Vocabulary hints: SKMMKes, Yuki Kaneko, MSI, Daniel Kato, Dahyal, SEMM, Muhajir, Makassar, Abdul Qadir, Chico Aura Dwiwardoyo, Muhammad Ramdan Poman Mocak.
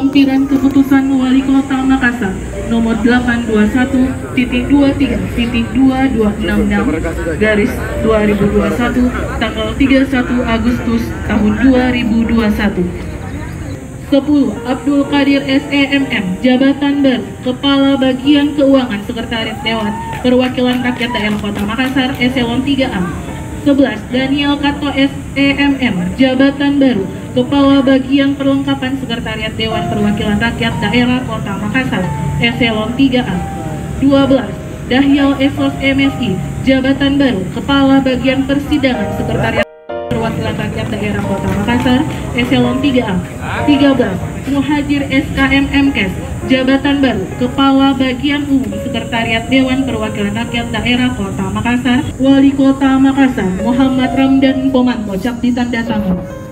Pelampiran Keputusan Wali Kota Makassar nomor 821.23.2266/2021 tanggal 31 Agustus tahun 2021. 10. Abdul Qadir SEMM, Jabatan Baru, Kepala Bagian Keuangan Sekretariat Dewan Perwakilan Rakyat Daerah Kota Makassar, Eselon 3A. 11. Daniel Kato SEMM, Jabatan Baru, Kepala Bagian Perlengkapan Sekretariat Dewan Perwakilan Rakyat Daerah Kota Makassar, Eselon 3A. 12. Dahyal Esos MSI, Jabatan Baru, Kepala Bagian Persidangan Sekretariat Perwakilan Rakyat Daerah Kota Makassar, Eselon 3A. 13. Muhajir SKMMKes, Jabatan Baru, Kepala Bagian Umum Sekretariat Dewan Perwakilan Rakyat Daerah Kota Makassar, Wali Kota Makassar, Muhammad Ramdan Poman Mocak ditanda tangan.